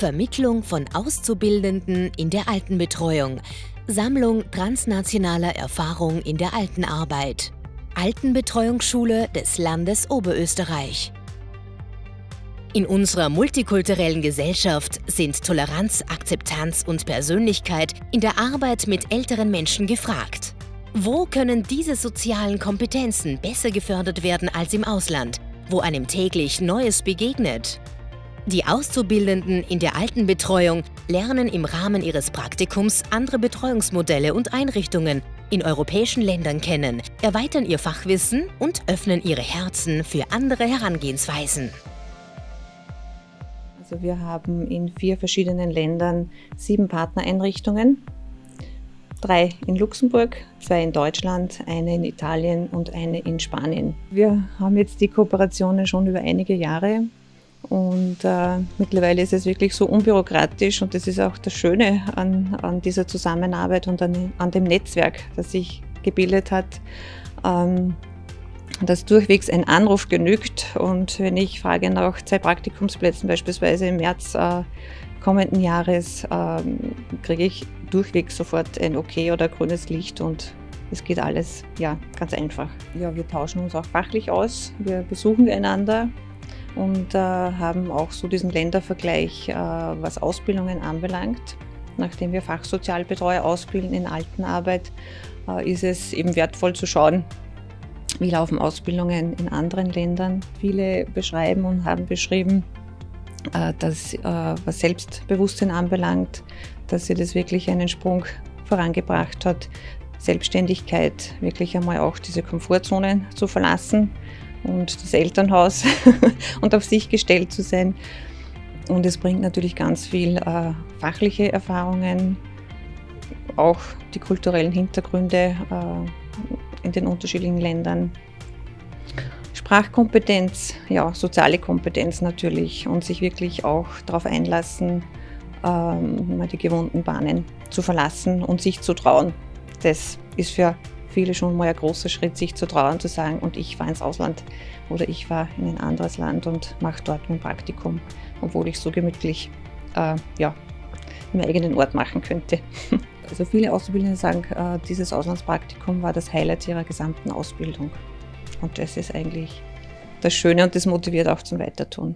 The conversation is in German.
Vermittlung von Auszubildenden in der Altenbetreuung, Sammlung transnationaler Erfahrung in der Altenarbeit. Altenbetreuungsschule des Landes Oberösterreich. In unserer multikulturellen Gesellschaft sind Toleranz, Akzeptanz und Persönlichkeit in der Arbeit mit älteren Menschen gefragt. Wo können diese sozialen Kompetenzen besser gefördert werden als im Ausland, wo einem täglich Neues begegnet? Die Auszubildenden in der Altenbetreuung lernen im Rahmen ihres Praktikums andere Betreuungsmodelle und Einrichtungen in europäischen Ländern kennen, erweitern ihr Fachwissen und öffnen ihre Herzen für andere Herangehensweisen. Also wir haben in 4 verschiedenen Ländern 7 Partnereinrichtungen, 3 in Luxemburg, 2 in Deutschland, 1 in Italien und 1 in Spanien. Wir haben jetzt die Kooperationen schon über einige Jahre. Und mittlerweile ist es wirklich so unbürokratisch, und das ist auch das Schöne an dieser Zusammenarbeit und an dem Netzwerk, das sich gebildet hat, dass durchwegs ein Anruf genügt. Und wenn ich frage nach 2 Praktikumsplätzen beispielsweise im März kommenden Jahres, kriege ich durchwegs sofort ein Okay oder grünes Licht, und es geht alles ja, ganz einfach. Ja, wir tauschen uns auch fachlich aus, wir besuchen einander und haben auch so diesen Ländervergleich, was Ausbildungen anbelangt. Nachdem wir Fachsozialbetreuer ausbilden in Altenarbeit, ist es eben wertvoll zu schauen, wie laufen Ausbildungen in anderen Ländern. Viele beschreiben und haben beschrieben, dass was Selbstbewusstsein anbelangt, dass sie das wirklich einen Sprung vorangebracht hat, Selbstständigkeit, wirklich einmal auch diese Komfortzonen zu verlassen und das Elternhaus und auf sich gestellt zu sein. Und es bringt natürlich ganz viel fachliche Erfahrungen, auch die kulturellen Hintergründe in den unterschiedlichen Ländern. Sprachkompetenz, ja, soziale Kompetenz natürlich, und sich wirklich auch darauf einlassen, mal die gewohnten Bahnen zu verlassen und sich zu trauen. Das ist für viele schon mal ein großer Schritt, sich zu trauen, zu sagen, und ich fahre ins Ausland oder ich fahre in ein anderes Land und mache dort mein Praktikum, obwohl ich so gemütlich ja, meinen eigenen Ort machen könnte. Also viele Auszubildende sagen, dieses Auslandspraktikum war das Highlight ihrer gesamten Ausbildung. Und das ist eigentlich das Schöne, und das motiviert auch zum Weitertun.